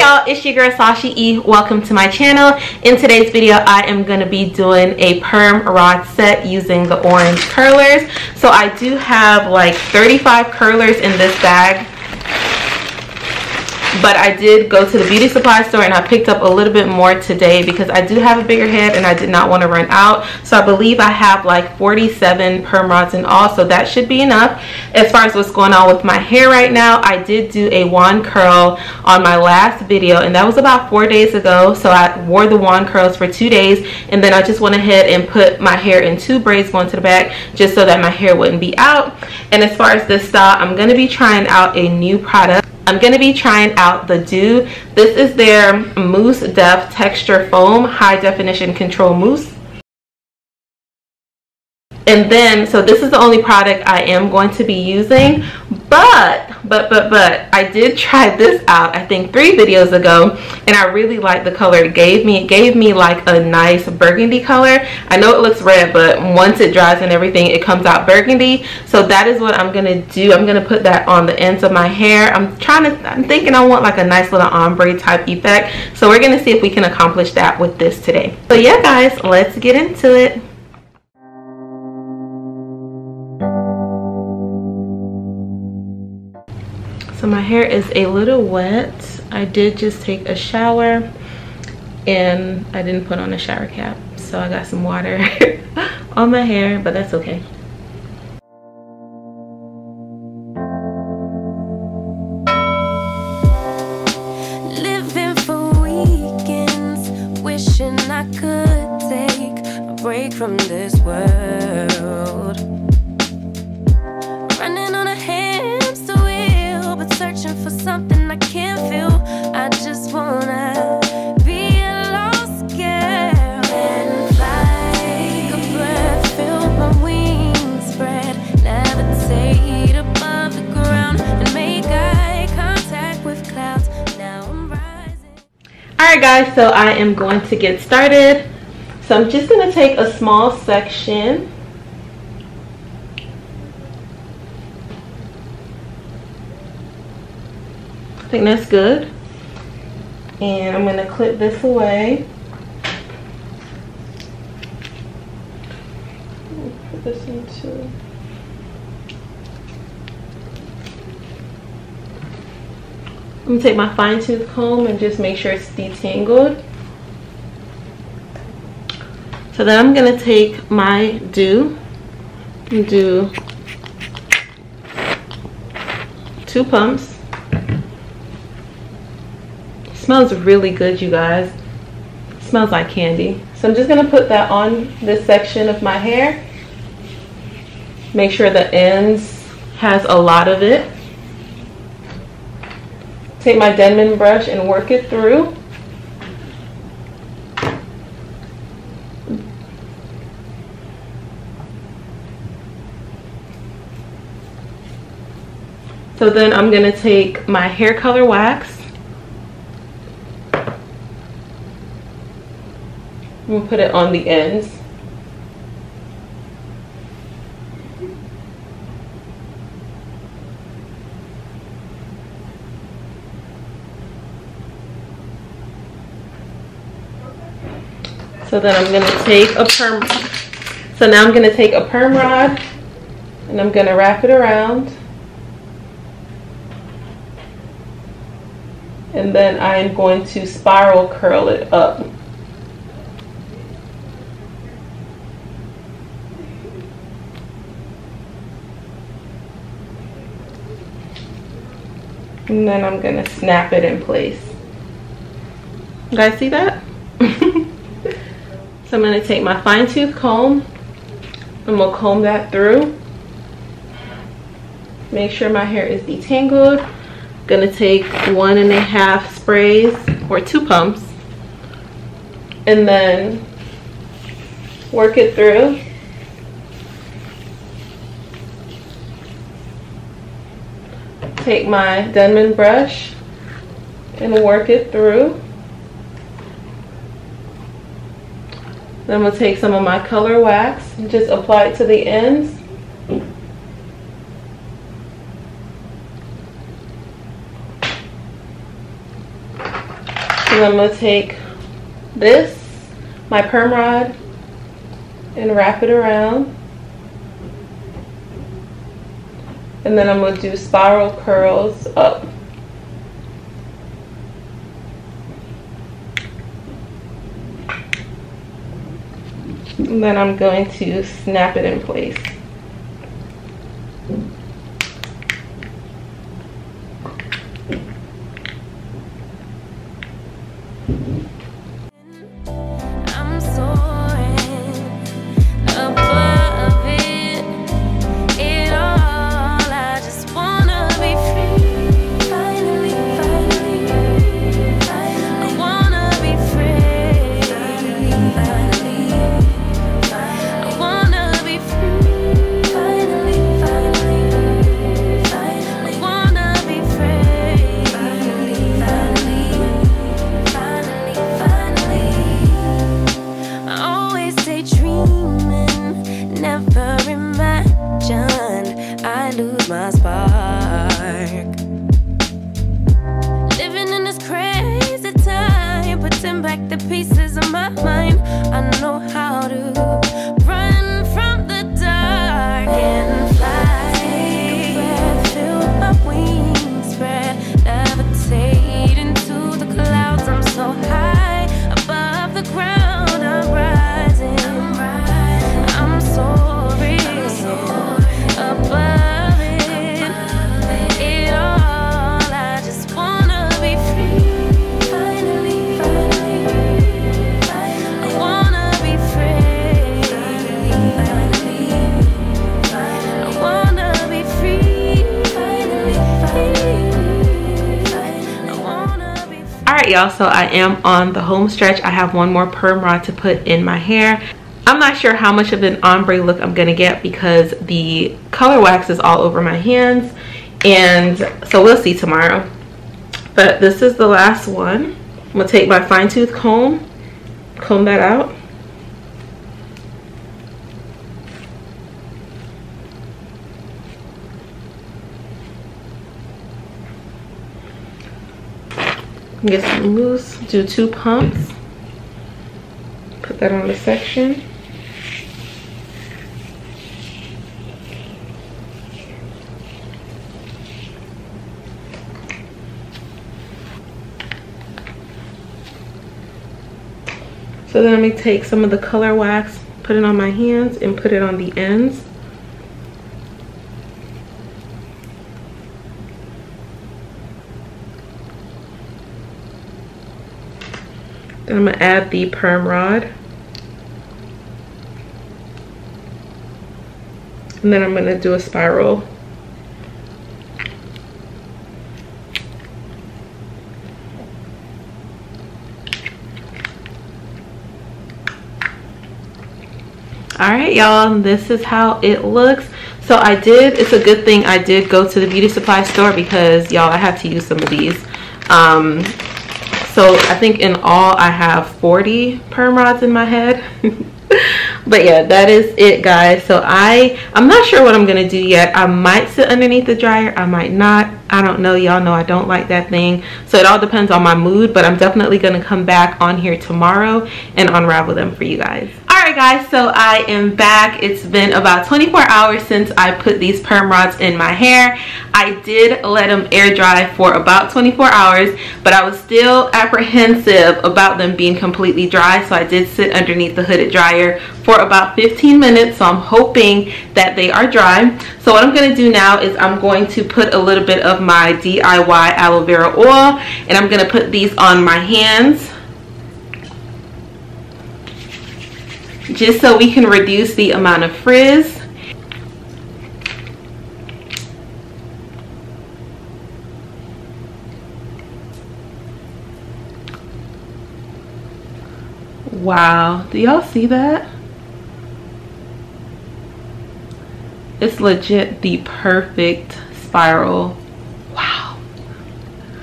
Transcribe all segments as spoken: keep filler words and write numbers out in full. Hey y'all, it's your girl Sashie E. Welcome to my channel. In today's video, I am going to be doing a perm rod set using the orange curlers. So I do have like thirty-five curlers in this bag, but I did go to the beauty supply store and I picked up a little bit more today because I do have a bigger head and I did not want to run out. So I believe I have like forty-seven perm rods in all, so that should be enough. As far as what's going on with my hair right now, I did do a wand curl on my last video and that was about four days ago. So I wore the wand curls for two days and then I just went ahead and put my hair in two braids, one to the back, just so that my hair wouldn't be out. And as far as this style, I'm going to be trying out a new product. I'm going to be trying out The Doux. This is their Mousse Def Texture Foam High Definition Control Mousse. And then, so this is the only product I am going to be using, but, but, but, but, I did try this out, I think three videos ago, and I really liked the color it gave me. It gave me like a nice burgundy color. I know it looks red, but once it dries and everything, it comes out burgundy. So that is what I'm going to do. I'm going to put that on the ends of my hair. I'm trying to, I'm thinking I want like a nice little ombre type effect. So we're going to see if we can accomplish that with this today. So yeah, guys, let's get into it. So my hair is a little wet. I did just take a shower and I didn't put on a shower cap, so I got some water on my hair, but that's okay. Living for weekends, wishing I could take a break from this world. Running on a hamster wheel, but searching for something I can't feel. I just wanna be a lost girl and fly. Take a breath, feel my wings spread, levitate above the ground and make eye contact with clouds. Now I'm rising. Alright guys, so I am going to get started. So I'm just going to take a small section . I think that's good, and I'm going to clip this away. Put this into. I'm going to take my fine tooth comb and just make sure it's detangled. So then I'm going to take my Doux and do two pumps. Smells really good, you guys. It smells like candy. So I'm just going to put that on this section of my hair. Make sure the ends has a lot of it. Take my Denman brush and work it through. So then I'm going to take my hair color wax. We'll put it on the ends. So then I'm going to take a perm. So now I'm going to take a perm rod and I'm going to wrap it around. And then I am going to spiral curl it up. And then I'm going to snap it in place. You guys see that? So I'm going to take my fine tooth comb and we'll comb that through. Make sure my hair is detangled. I'm going to take one and a half sprays or two pumps and then work it through. Take my Denman brush and work it through. Then I'm going to take some of my color wax and just apply it to the ends. And I'm going to take this, my perm rod, and wrap it around. And then I'm going to do spiral curls up. And then I'm going to snap it in place. Y'all, so I am on the home stretch. I have one more perm rod to put in my hair. I'm not sure how much of an ombre look I'm gonna get because the color wax is all over my hands, and so we'll see tomorrow. But this is the last one. I'm gonna take my fine tooth comb, comb that out. Get some mousse, do two pumps, put that on the section. So then let me take some of the color wax, put it on my hands, and put it on the ends. I'm going to add the perm rod, and then I'm going to do a spiral. Alright y'all, this is how it looks. So I did, it's a good thing I did go to the beauty supply store because y'all, I have to use some of these. Um, So I think in all I have forty perm rods in my head. But yeah, that is it guys. So I, I'm not sure what I'm going to do yet. I might sit underneath the dryer. I might not. I don't know. Y'all know I don't like that thing. So it all depends on my mood. But I'm definitely going to come back on here tomorrow and unravel them for you guys. Alright guys, so I am back. It's been about twenty-four hours since I put these perm rods in my hair. I did let them air dry for about twenty-four hours, but I was still apprehensive about them being completely dry, so I did sit underneath the hooded dryer for about fifteen minutes, so I'm hoping that they are dry. So what I'm going to do now is I'm going to put a little bit of my D I Y aloe vera oil, and I'm going to put these on my hands, just so we can reduce the amount of frizz. Wow, do y'all see that? It's legit the perfect spiral. Wow.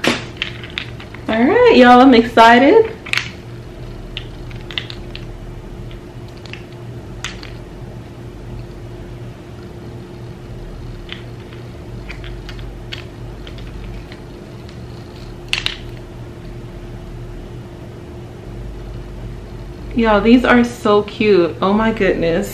All right, y'all, I'm excited. Y'all, these are so cute. Oh my goodness.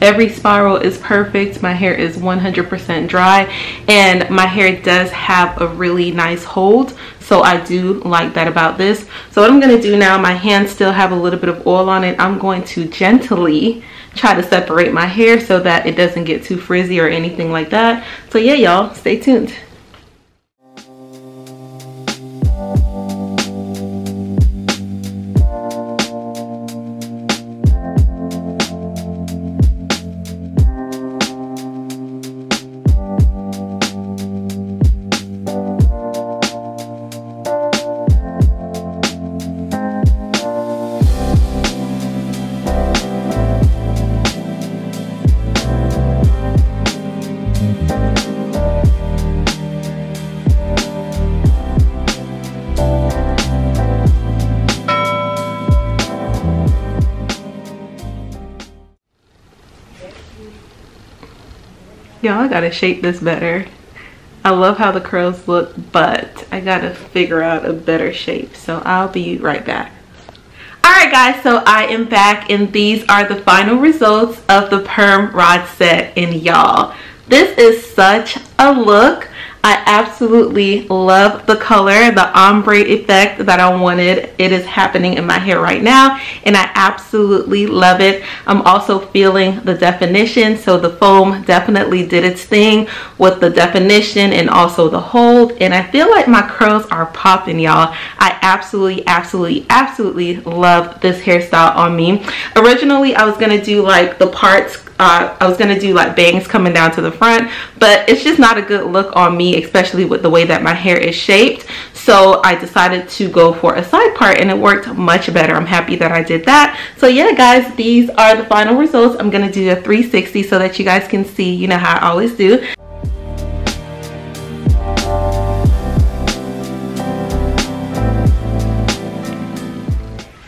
Every spiral is perfect. My hair is one hundred percent dry and my hair does have a really nice hold, so I do like that about this. So what I'm going to do now, my hands still have a little bit of oil on it. I'm going to gently try to separate my hair so that it doesn't get too frizzy or anything like that. So yeah, y'all, stay tuned. Y'all, I gotta shape this better. I love how the curls look, but I gotta figure out a better shape, so I'll be right back. Alright guys, so I am back and these are the final results of the perm rod set. And y'all, this is such a look. I absolutely love the color, the ombre effect that I wanted. It is happening in my hair right now and I absolutely love it. I'm also feeling the definition, so the foam definitely did its thing with the definition and also the hold, and I feel like my curls are popping, y'all. I absolutely absolutely absolutely love this hairstyle on me. Originally I was gonna do like the parts, Uh, I was going to do like bangs coming down to the front, but it's just not a good look on me, especially with the way that my hair is shaped. So I decided to go for a side part and it worked much better. I'm happy that I did that. So yeah guys, these are the final results. I'm going to do a three sixty so that you guys can see, you know, how I always do.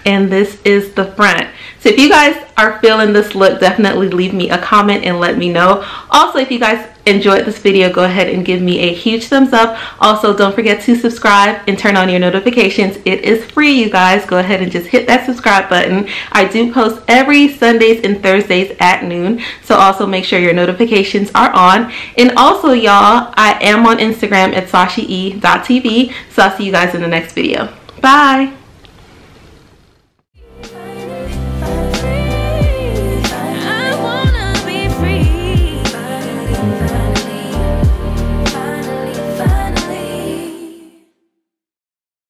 And this is the front. So if you guys are feeling this look, definitely leave me a comment and let me know. Also, if you guys enjoyed this video, go ahead and give me a huge thumbs up. Also, don't forget to subscribe and turn on your notifications. It is free, you guys. Go ahead and just hit that subscribe button. I do post every Sundays and Thursdays at noon, so also make sure your notifications are on. And also, y'all, I am on Instagram at Sashie E dot T V, so I'll see you guys in the next video. Bye!